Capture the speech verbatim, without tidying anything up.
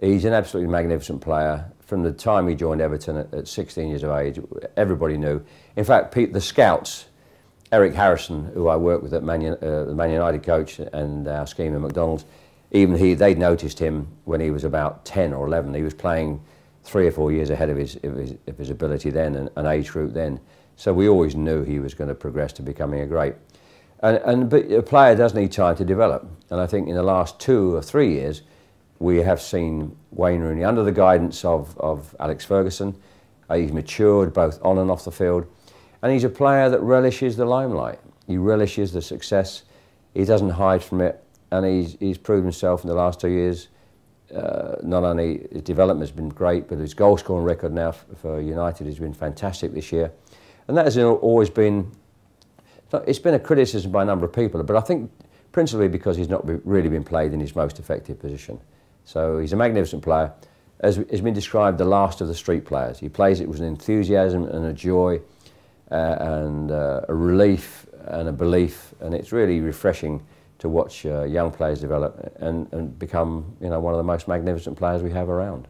He's an absolutely magnificent player. From the time he joined Everton at, at sixteen years of age, everybody knew. In fact, Pete, the scouts, Eric Harrison, who I worked with at Man, uh, the Man United coach and our scheme at McDonald's, even he, they'd noticed him when he was about ten or eleven. He was playing three or four years ahead of his, of his, of his ability then, and, and age group then. So we always knew he was going to progress to becoming a great. And, and but a player does need time to develop. And I think in the last two or three years, we have seen Wayne Rooney, under the guidance of, of Alex Ferguson, uh, he's matured both on and off the field. And he's a player that relishes the limelight. He relishes the success. He doesn't hide from it. And he's, he's proved himself in the last two years. Uh, not only his development has been great, but his goal scoring record now for United has been fantastic this year. And that has always been, it's been a criticism by a number of people, but I think principally because he's not really been played in his most effective position. So he's a magnificent player. As has been described, the last of the street players. He plays it with an enthusiasm and a joy uh, and uh, a relief and a belief, and it's really refreshing to watch uh, young players develop and, and become, you know, one of the most magnificent players we have around.